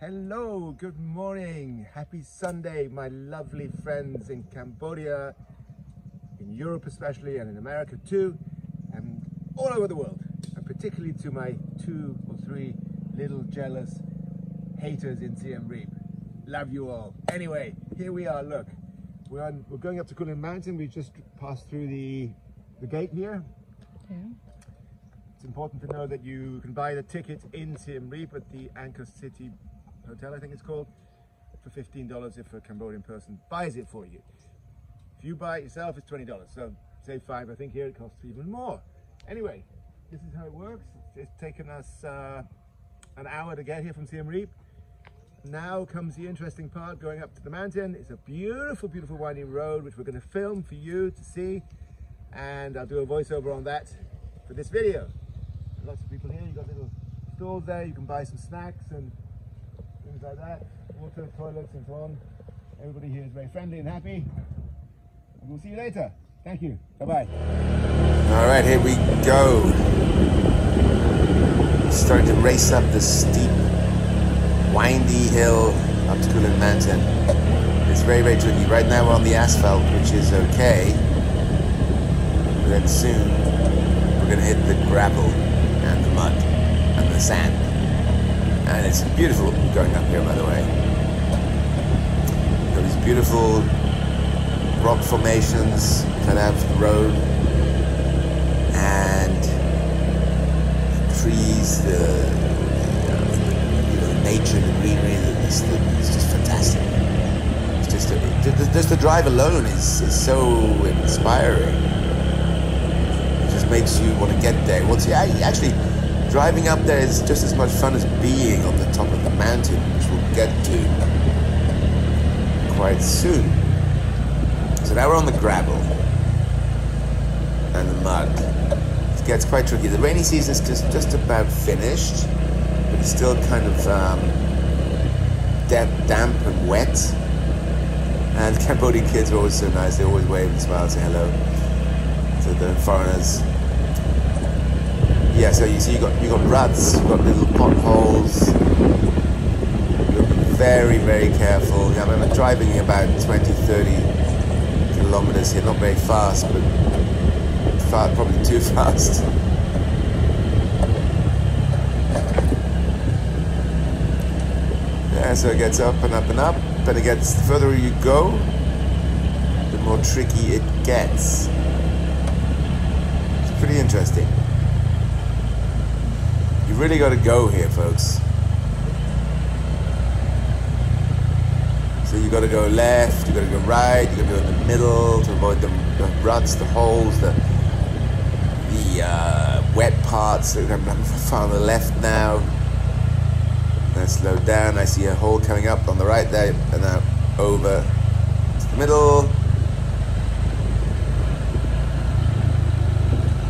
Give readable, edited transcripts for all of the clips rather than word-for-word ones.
Hello, good morning, happy Sunday, my lovely friends in Cambodia, in Europe especially, and in America too, and all over the world, and particularly to my 2 or 3 little jealous haters in Siem Reap. Love you all. Anyway, here we are, look, we're going up to Kulen Mountain. We just passed through the gate here. Yeah. It's important to know that you can buy the ticket in Siem Reap at the Angkor City Hotel, I think it's called, for $15 if a Cambodian person buys it for you. If you buy it yourself, it's $20, so save $5. I think here it costs even more. Anyway, this is how it works. It's taken us an hour to get here from Siem Reap. Now comes the interesting part, going up to the mountain. It's a beautiful, beautiful winding road, which we're going to film for you to see, and I'll do a voiceover on that for this video. Lots of people here. You've got little stalls there, you can buy some snacks and things like that, water, toilets and so on. Everybody here is very friendly and happy. And we'll see you later. Thank you. Bye-bye. All right, here we go. Starting to race up the steep, windy hill up to Kulen Mountain. It's very, very tricky. Right now we're on the asphalt, which is okay. But then soon we're going to hit the gravel and the mud and the sand. And it's beautiful going up here, by the way. There are these beautiful rock formations cut out of the road, and the trees, the nature, the greenery, it's just fantastic. It's just the drive alone is so inspiring. It just makes you want to get there. Once you actually, driving up there is just as much fun as being on the top of the mountain, which we'll get to quite soon. So now we're on the gravel and the mud. It gets quite tricky. The rainy season is just about finished, but it's still kind of damp and wet. And Cambodian kids are always so nice. They always wave and smile and say hello to the foreigners. Yeah, so you see you got ruts, you've got little potholes. You've got to be very, very careful. I remember driving about 20, 30 kilometers here, not very fast, but probably too fast. Yeah, so it gets up and up and up, but it gets, the further you go, the more tricky it gets. It's pretty interesting. You really got to go here, folks. So you got to go left, you got to go right, you got to go in the middle to avoid the ruts, the holes, the wet parts. I'm far on the left now. Then slow down. I see a hole coming up on the right there, and now over to the middle,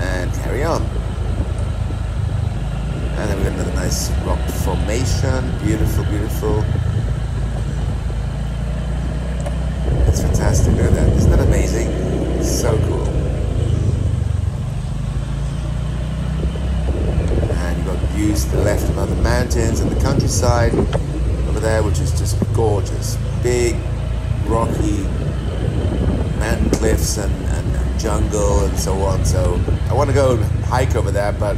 and carry on. And then we've got another nice rock formation. Beautiful, beautiful. It's fantastic. Look at that. Isn't that amazing? It's so cool. And you've got views to the left of other mountains and the countryside over there, which is just gorgeous. Big, rocky mountain cliffs and jungle and so on. So I want to go and hike over there, but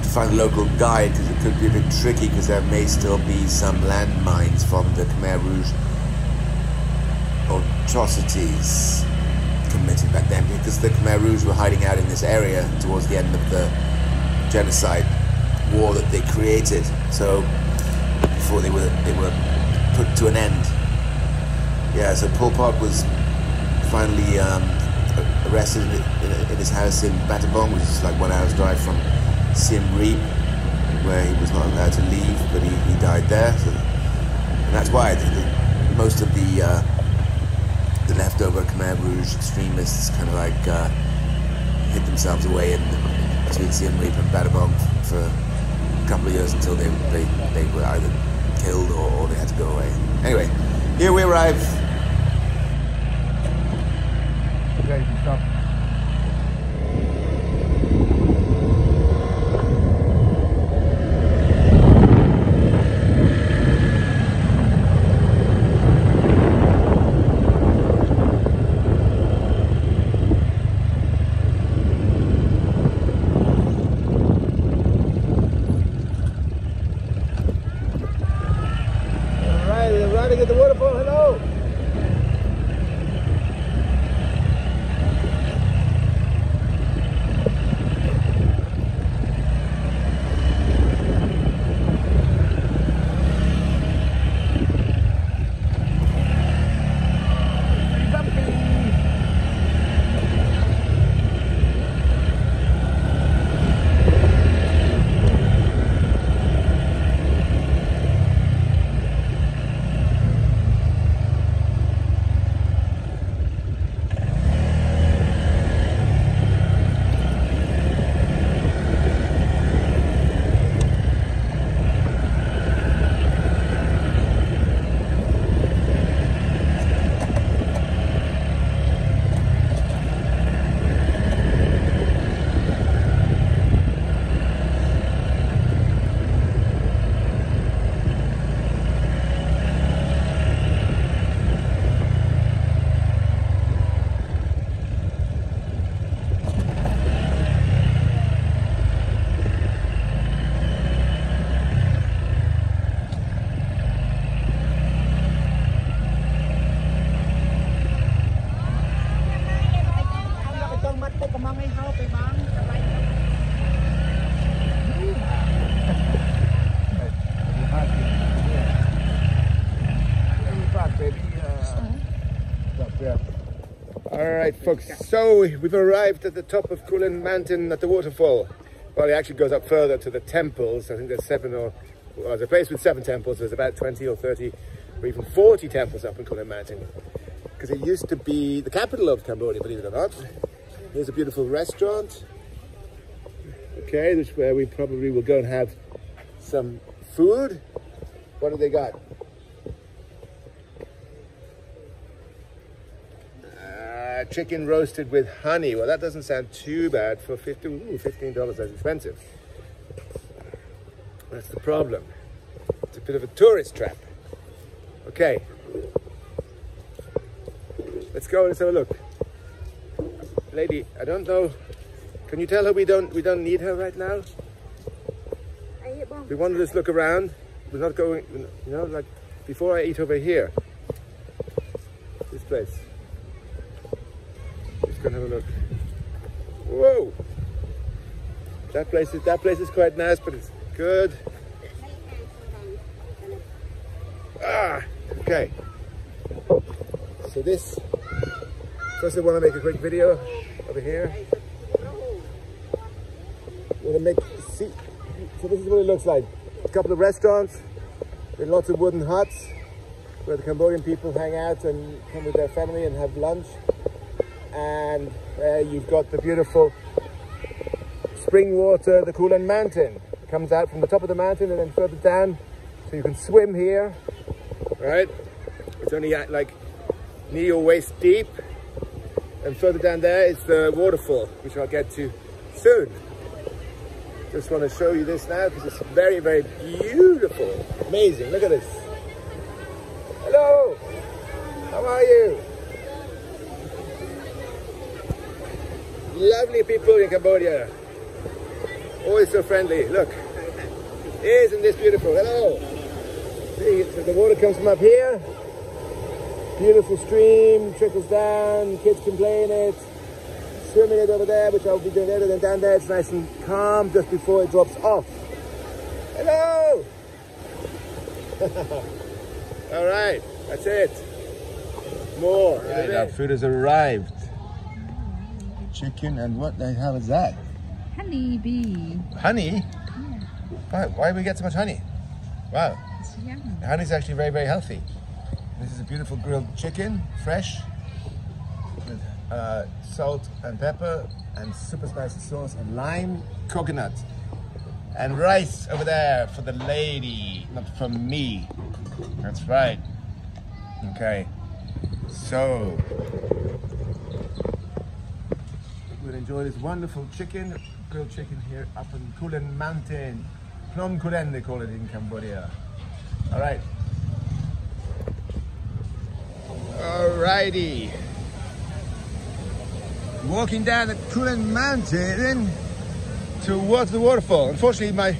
to find a local guide, because it could be a bit tricky, because there may still be some landmines from the Khmer Rouge atrocities committed back then, because the Khmer Rouge were hiding out in this area towards the end of the genocide war that they created, so before they were put to an end. Yeah, so Pol Pot was finally arrested in his house in Battambang, which is like 1 hour's drive from Siem Reap, where he was not allowed to leave, but he died there, so, and that's why most of the leftover Khmer Rouge extremists kind of like hid themselves away in between Siem Reap and Battambang for a couple of years until they were either killed or they had to go away. Anyway, here we arrive. Okay, stop. Alright folks, so we've arrived at the top of Kulen Mountain at the waterfall. Well, it actually goes up further to the temples. I think there's there's a place with 7 temples. There's about 20 or 30 or even 40 temples up in Kulen Mountain. Because it used to be the capital of Cambodia, believe it or not. Here's a beautiful restaurant. Okay, this is where we probably will go and have some food. What have they got? Chicken roasted with honey. Well, that doesn't sound too bad for $15. That's expensive. That's the problem. It's a bit of a tourist trap. Okay. Let's go and have a look. Lady, I don't know. Can you tell her we don't need her right now? We want to just look around. We're not going, you know, like before I eat over here. This place. Gonna have a look. Whoa! That place is quite nice, but it's good. Ah, okay. So this first I wanna make a quick video over here. So this is what it looks like. A couple of restaurants with lots of wooden huts where the Cambodian people hang out and come with their family and have lunch. And you've got the beautiful spring water, the Kulen Mountain. It comes out from the top of the mountain and then further down, so you can swim here, right? It's only at like knee or waist deep. And further down there is the waterfall, which I'll get to soon. Just want to show you this now because it's very, very beautiful. Amazing, look at this. Hello, how are you? Lovely people in Cambodia. Always so friendly. Look. Isn't this beautiful? Hello. See, so the water comes from up here. Beautiful stream. Trickles down. Kids can play in it. Swimming it over there, which I'll be doing later. Then down there it's nice and calm just before it drops off. Hello. All right. That's it. More. Right, our food has arrived. Chicken and what the hell is that? Honey bee. Honey? Yeah. Why do we get so much honey? Wow. It's yummy. Honey's actually very, very healthy. This is a beautiful grilled chicken, fresh, with salt and pepper and super spicy sauce and lime, coconut, and rice over there for the lady, not for me. That's right. Okay. So. We'll enjoy this wonderful chicken, grilled chicken here up in Kulen Mountain. Phnom Kulen, they call it in Cambodia. Alright. Alrighty. Walking down the Kulen Mountain towards the waterfall. Unfortunately, my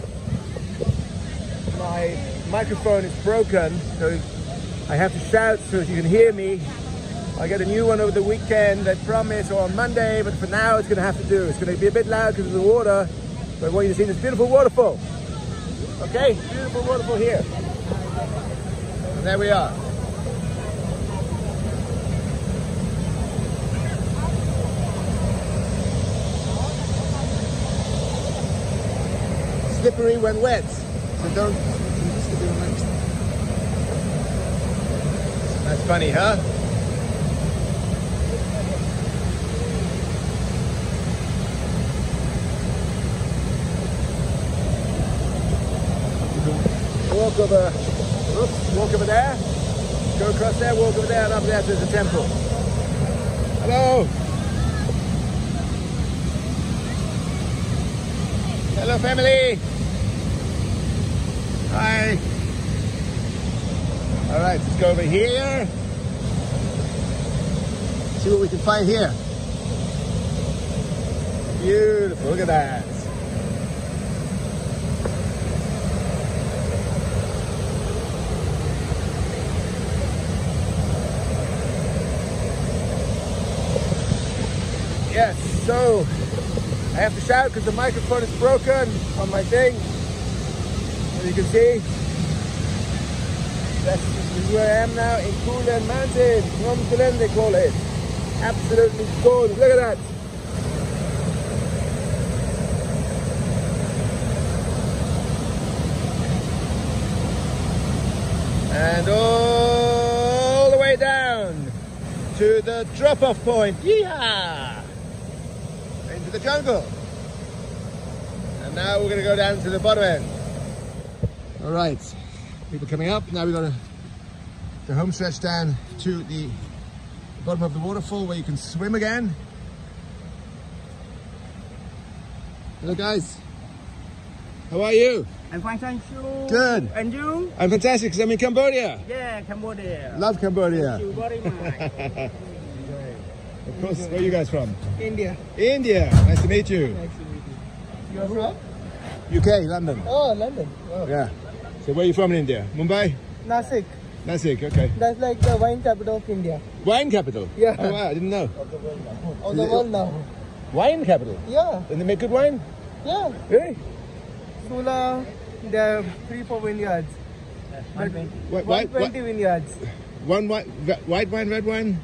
microphone is broken, so I have to shout so that you can hear me. I get a new one over the weekend, I promise, or on Monday, but for now it's going to have to do. It's going to be a bit loud because of the water, but I want you to see this beautiful waterfall. Okay, beautiful waterfall here. And there we are. Slippery when wet, so don't be slippery when wet. That's funny, huh? Walk over there, go across there, walk over there, and up there there's a temple. Hello! Hello family! Hi! Alright, let's go over here. See what we can find here. Beautiful, look at that. Yes, so I have to shout because the microphone is broken on my thing. As you can see, that's where I am now in Kulen Mountain. Phnom Kulen, they call it. absolutely gone. Look at that. And all the way down to the drop-off point. Yeehaw! Into the jungle. And now we're going to go down to the bottom end. All right, people coming up. Now we've got the home stretch down to the bottom of the waterfall where you can swim again. Hello guys, how are you? I'm fine, thank you. Good. And you? I'm fantastic because I'm in Cambodia. Yeah, Cambodia. Love Cambodia. Thank you very much. Of course, India. Where are you guys from? India. India, nice to meet you. Nice to meet you. You're from? UK, London. Oh, London. Oh. Yeah. So where are you from in India? Mumbai? Nashik. Nashik, okay. That's like the wine capital of India. Wine capital? Yeah. Oh wow, I didn't know. Of the world now. Of the world now. Wine capital? Yeah. And they make good wine? Yeah. Really? Sula, there are 3-4 vineyards. 120 vineyards. One white wine, red wine?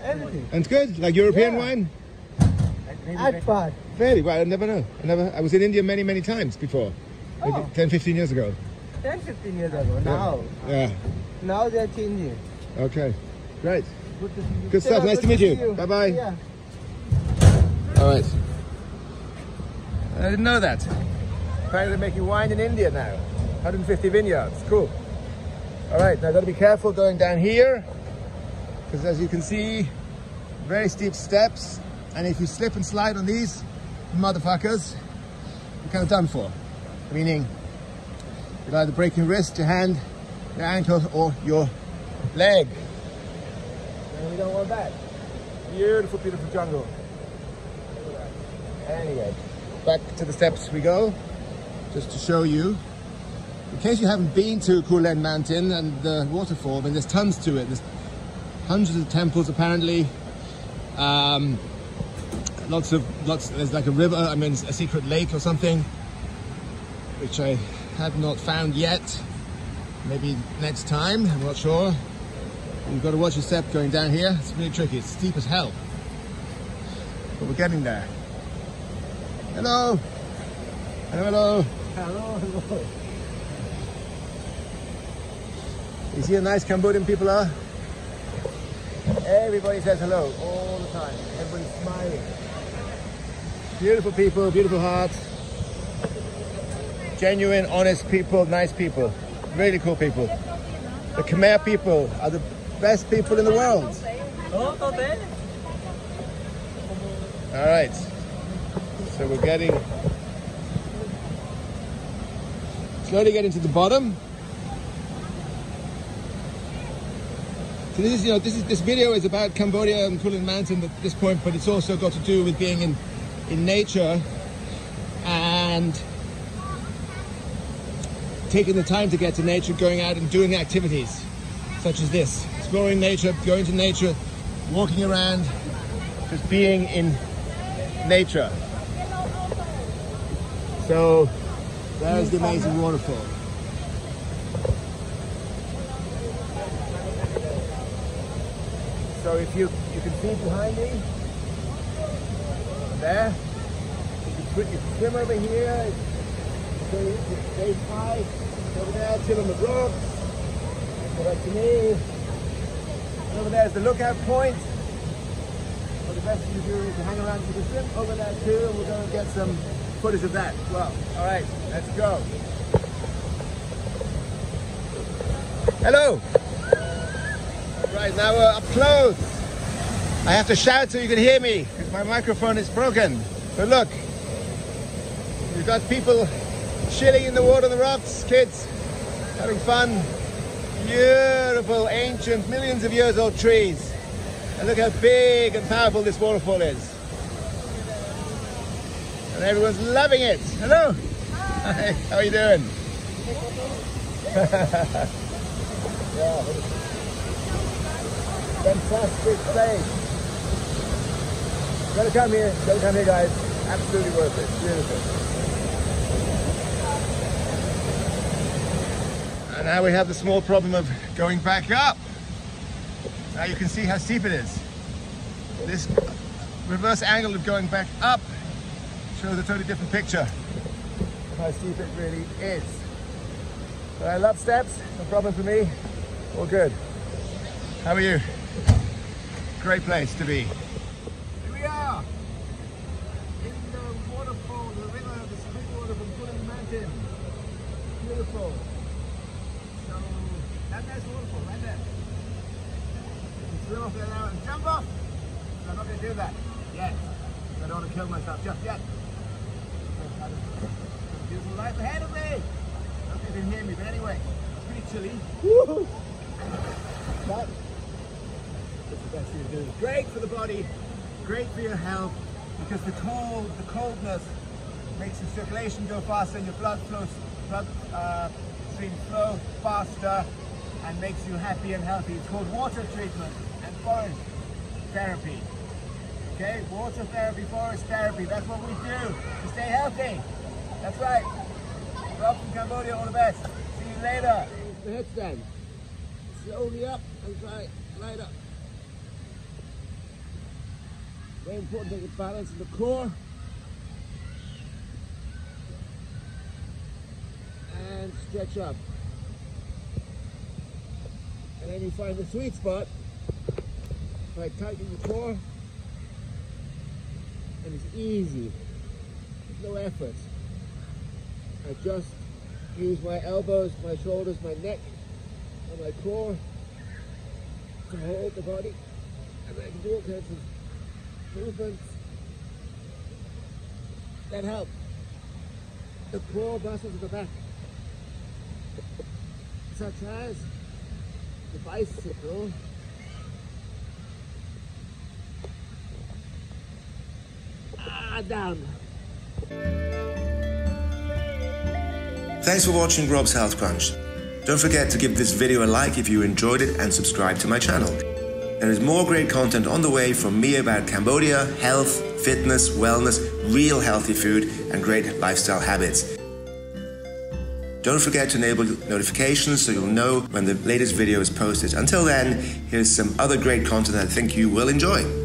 Everything. And it's good? Like European wine? At par. Really? Well, I never know. I was in India many, many times before. Oh. Like 10, 15 years ago. 10, 15 years ago. Now. Yeah. Now they're changing. Okay, great. Good to see you. Good stuff. Yeah, nice to meet you. Bye bye. Yeah. All right. I didn't know that. Apparently, they're making wine in India now. 150 vineyards. Cool. All right. Now, I've got to be careful going down here because, as you can see, very steep steps. And if you slip and slide on these motherfuckers, you're kind of done for. Meaning, you'll either break your wrist, your hand, your ankle or your leg. And we don't want that. Beautiful, beautiful jungle. Anyway, back to the steps we go, just to show you. In case you haven't been to Kulen Mountain and the waterfall, I mean, there's tons to it. There's hundreds of temples apparently. There's like a river, I mean, a secret lake or something, which I have not found yet. Maybe next time, I'm not sure. You've got to watch your step going down here. It's really tricky, it's steep as hell. But we're getting there. Hello. Hello, hello. Hello, hello. You see how nice Cambodian people are? Everybody says hello all the time. Everybody's smiling. Beautiful people, beautiful hearts. Genuine, honest people, nice people. Really cool people. The Khmer people are the best people in the world. All right, so we're slowly getting to the bottom. So this is, you know, this video is about Cambodia and Kulen Mountain at this point, but it's also got to do with being in nature and taking the time to get to nature, going out and doing activities such as this. Exploring nature, going to nature, walking around, just being in nature. So there's the amazing waterfall. So if you can see behind me, there, you can swim over here. Day 5, over there, chill on the rocks. Go back to me. And over there is the lookout point. Well, the best thing to do is to hang around to the swim over there too, and we're going to get some footage of that as well. All right, let's go. Hello. All right, now we're up close. I have to shout so you can hear me because my microphone is broken. But look, we've got people chilling in the water on the rocks, kids having fun. Beautiful, ancient, millions of years old trees. And look how big and powerful this waterfall is. And everyone's loving it. Hello. Hi. How are you doing? Fantastic place. Gotta come here guys. Absolutely worth it. Beautiful. And now we have the small problem of going back up. Now you can see how steep it is. this reverse angle of going back up shows a totally different picture. How steep it really is. But I love steps, no problem for me, all good. How are you? Great place to be. Here we are, in the waterfall, the river, the spring water from Kulen Mountain. Beautiful. So, and there's the waterfall, right there. You can swim off there now and jump off. But I'm not going to do that yet. I don't want to kill myself just yet. Beautiful life ahead of me. I don't think they can hear me, but anyway, it's pretty chilly. Woo-hoo. But it's the best thing to do. Great for the body, great for your health, because the coldness makes your circulation go faster, your blood flows, blood stream flow faster, and makes you happy and healthy. It's called water treatment and forest therapy. Okay, water therapy, forest therapy. That's what we do to stay healthy. That's right. Rob from Cambodia, all the best. See you later. Here's the headstand. Slowly up and try light up. Very important to get balance in the core. And stretch up. And then you find the sweet spot by tightening the core. And it's easy. There's no effort. I just use my elbows, my shoulders, my neck, and my core to hold the body, and I can do all kinds of movements that help the core muscles of the back, such as the bicycle, down. Thanks for watching Rob's Health Crunch. Don't forget to give this video a like if you enjoyed it and subscribe to my channel. There is more great content on the way from me about Cambodia, health, fitness, wellness, real healthy food and great lifestyle habits. Don't forget to enable notifications so you'll know when the latest video is posted. Until then, here's some other great content I think you will enjoy.